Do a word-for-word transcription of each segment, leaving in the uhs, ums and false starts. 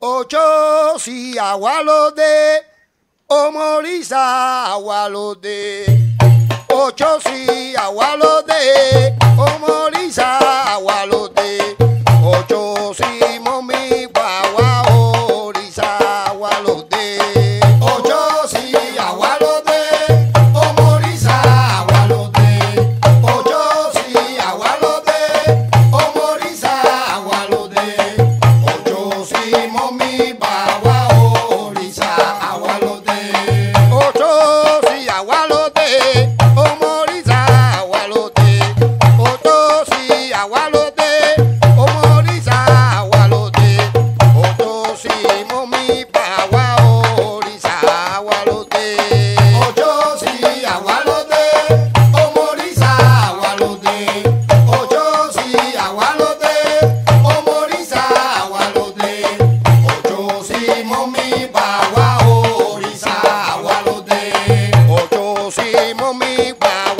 Oshosi agualode, orisha agualode. Oshosi agualode, orisha agualode. Oshosi momi guagua, orisha agualode. Oshosi agualode, orisha agualode. Oshosi agualode, orisha agualode. Momi bawa orisha agualode. Oshosi agualode, orisha agualode. Oshosi agualode, orisha agualode. Oshosi momi bawa orisha agualode. Oshosi agualode, orisha agualode. Oshosi agualode, orisha agualode. Oshosi momi bawa orisha agualode. Oshosi momi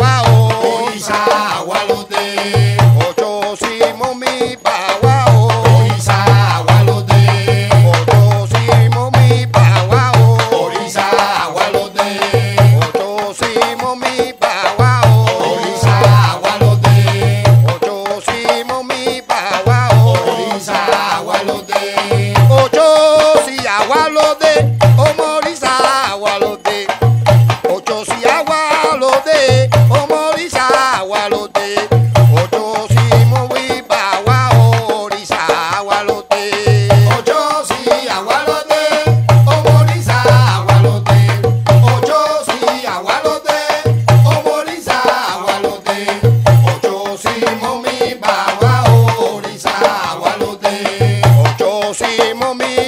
bawa orisha agualode. Oshosi momi bawa orisha agualode. Oshosi momi bawa orisha agualode. Oshosi momi bawa orisha agualode. Oshosi momi bawa orisha agualode. Oshosi agualode, orisha agualode. Oshosi agualode, orisha agualode. Oshosi momi bawa orisha agualode. Oshosi agualode, orisha agualode. Oshosi agualode, orisha agualode. Oshosi momi bawa orisha agualode. Oshosi momi